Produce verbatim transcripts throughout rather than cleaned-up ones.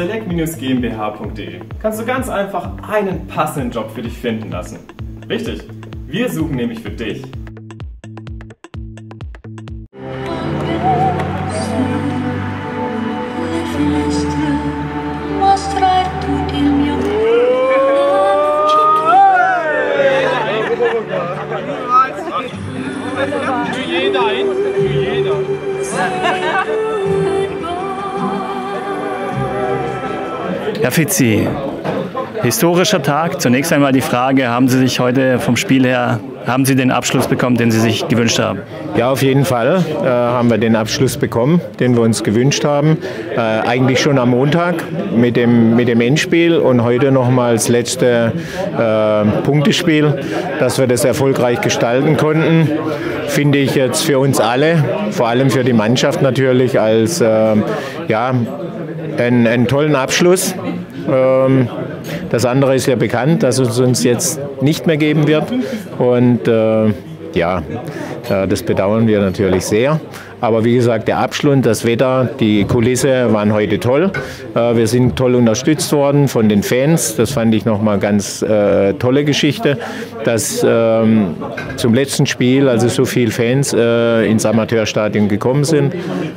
select Bindestrich g m b h punkt d e kannst du ganz einfach einen passenden Job für dich finden lassen. Richtig, wir suchen nämlich für dich. Für jeder, für jeder. Herr Fitzi, historischer Tag. Zunächst einmal die Frage, haben Sie sich heute vom Spiel her, haben Sie den Abschluss bekommen, den Sie sich gewünscht haben? Ja, auf jeden Fall äh, haben wir den Abschluss bekommen, den wir uns gewünscht haben. Äh, eigentlich schon am Montag mit dem, mit dem Endspiel und heute nochmal das letzte äh, Punktespiel, dass wir das erfolgreich gestalten konnten. Finde ich jetzt für uns alle, vor allem für die Mannschaft natürlich, als äh, ja, einen, einen tollen Abschluss. Ähm, das andere ist ja bekannt, dass es uns jetzt nicht mehr geben wird. Und äh, ja, äh, das bedauern wir natürlich sehr. Aber wie gesagt, der Abschluss, das Wetter, die Kulisse waren heute toll. Äh, wir sind toll unterstützt worden von den Fans. Das fand ich nochmal ganz äh, tolle Geschichte, dass ähm, zum letzten Spiel also so viele Fans äh, ins Amateurstadion gekommen sind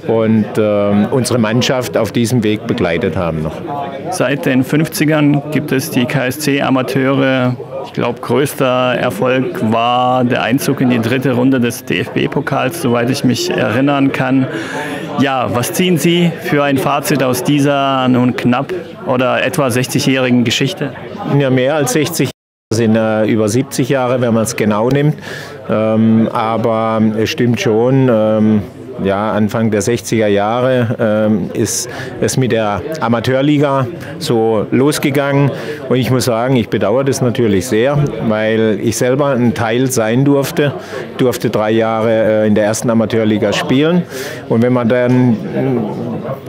und äh, unsere Mannschaft auf diesem Weg begleitet haben noch. Seit den fünfzigern gibt es die K S C Amateure. Ich glaube, größter Erfolg war der Einzug in die dritte Runde des D F B-Pokals, soweit ich mich erinnern kann. Ja, was ziehen Sie für ein Fazit aus dieser nun knapp oder etwa sechzigjährigen Geschichte? Ja, mehr als sechzig Jahre, sind äh, über siebzig Jahre, wenn man es genau nimmt. Ähm, aber es stimmt schon. Ähm Ja, Anfang der sechziger Jahre ähm, ist es mit der Amateurliga so losgegangen. Und ich muss sagen, ich bedauere das natürlich sehr, weil ich selber ein Teil sein durfte. Ich durfte drei Jahre äh, in der ersten Amateurliga spielen. Und wenn man dann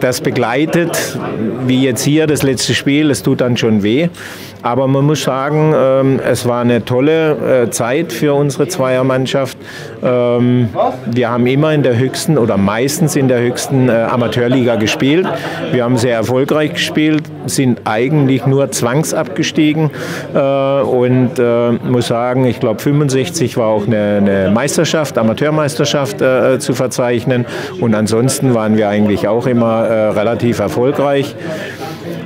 das begleitet, wie jetzt hier das letzte Spiel, das tut dann schon weh. Aber man muss sagen, ähm, es war eine tolle äh, Zeit für unsere Zweiermannschaft. Ähm, wir haben immer in der höchsten oder meistens in der höchsten äh, Amateurliga gespielt. Wir haben sehr erfolgreich gespielt, sind eigentlich nur zwangsabgestiegen äh, und äh, muss sagen, ich glaube fünfundsechzig war auch eine, eine Meisterschaft, Amateurmeisterschaft äh, zu verzeichnen. Und ansonsten waren wir eigentlich auch immer äh, relativ erfolgreich.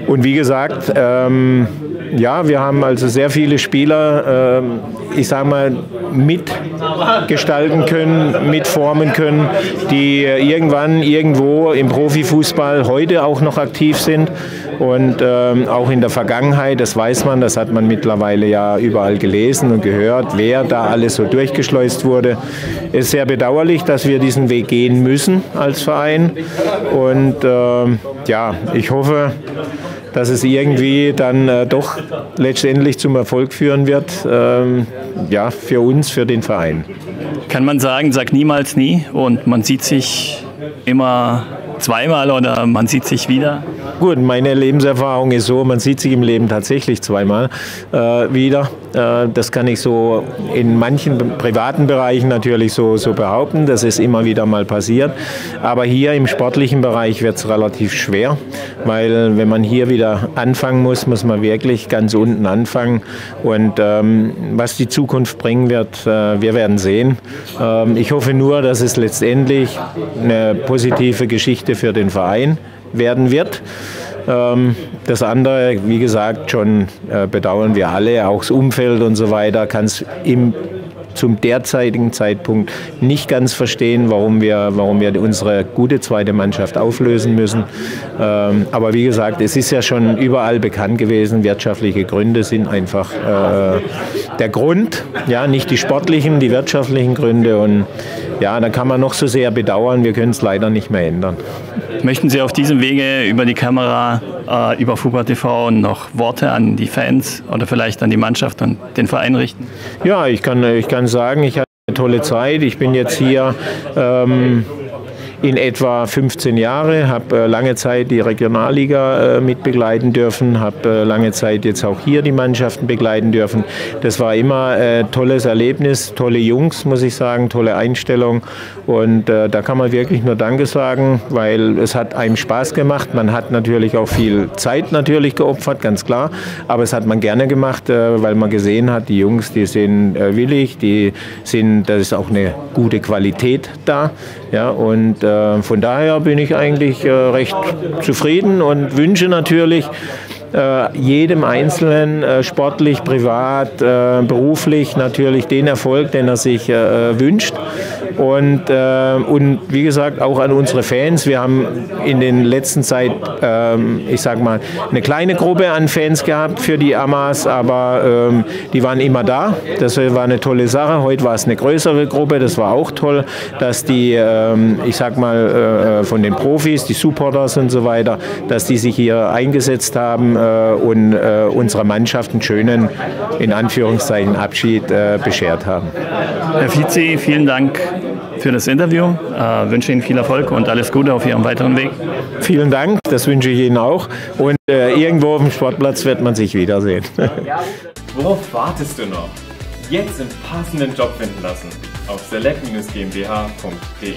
Und wie gesagt, ähm, ja, wir haben also sehr viele Spieler, äh, ich sage mal, mitgestalten können, mitformen können, die irgendwann irgendwo im Profifußball heute auch noch aktiv sind. Und ähm, auch in der Vergangenheit, das weiß man, das hat man mittlerweile ja überall gelesen und gehört, wer da alles so durchgeschleust wurde. Es ist sehr bedauerlich, dass wir diesen Weg gehen müssen als Verein. Und ähm, ja, ich hoffe, dass es irgendwie dann äh, doch letztendlich zum Erfolg führen wird, ähm, ja, für uns, für den Verein. Kann man sagen, sag niemals nie und man sieht sich immer zweimal oder man sieht sich wieder? Gut, meine Lebenserfahrung ist so, man sieht sich im Leben tatsächlich zweimal äh, wieder. Äh, das kann ich so in manchen privaten Bereichen natürlich so, so behaupten, das ist immer wieder mal passiert. Aber hier im sportlichen Bereich wird es relativ schwer, weil wenn man hier wieder anfangen muss, muss man wirklich ganz unten anfangen. Und ähm, was die Zukunft bringen wird, äh, wir werden sehen. Ähm, ich hoffe nur, dass es letztendlich eine positive Geschichte für den Verein werden wird. Das andere, wie gesagt, schon bedauern wir alle, auch das Umfeld und so weiter, kann es im zum derzeitigen Zeitpunkt nicht ganz verstehen, warum wir, warum wir unsere gute zweite Mannschaft auflösen müssen. Ähm, aber wie gesagt, es ist ja schon überall bekannt gewesen, wirtschaftliche Gründe sind einfach äh, der Grund, ja, nicht die sportlichen, die wirtschaftlichen Gründe. Und ja, da kann man noch so sehr bedauern, wir können es leider nicht mehr ändern. Möchten Sie auf diesem Wege über die Kamera, äh, über FuPa T V noch Worte an die Fans oder vielleicht an die Mannschaft und den Verein richten? Ja, ich kann, ich kann sagen, ich hatte eine tolle Zeit. Ich bin jetzt hier ähm, in etwa fünfzehn Jahre, habe lange Zeit die Regionalliga mit begleiten dürfen, habe lange Zeit jetzt auch hier die Mannschaften begleiten dürfen. Das war immer ein tolles Erlebnis, tolle Jungs, muss ich sagen, tolle Einstellung, und da kann man wirklich nur Danke sagen, weil es hat einem Spaß gemacht. Man hat natürlich auch viel Zeit natürlich geopfert, ganz klar, aber es hat man gerne gemacht, weil man gesehen hat, die Jungs, die sind willig, die sind, das ist auch eine gute Qualität da. Ja, und äh, von daher bin ich eigentlich äh, recht zufrieden und wünsche natürlich äh, jedem Einzelnen äh, sportlich, privat, äh, beruflich natürlich den Erfolg, den er sich äh, wünscht. Und, äh, und wie gesagt, auch an unsere Fans. Wir haben in den letzten Zeit, äh, ich sag mal, eine kleine Gruppe an Fans gehabt für die Amas, aber äh, die waren immer da. Das war eine tolle Sache. Heute war es eine größere Gruppe. Das war auch toll, dass die, äh, ich sag mal, äh, von den Profis, die Supporters und so weiter, dass die sich hier eingesetzt haben äh, und äh, unserer Mannschaft einen schönen, in Anführungszeichen, Abschied äh, beschert haben. Herr Fitzi, vielen Dank für das Interview. Ich wünsche Ihnen viel Erfolg und alles Gute auf Ihrem weiteren Weg. Vielen Dank, das wünsche ich Ihnen auch. Und äh, irgendwo auf dem Sportplatz wird man sich wiedersehen. Worauf wartest du noch? Jetzt einen passenden Job finden lassen auf select G m b h punkt de.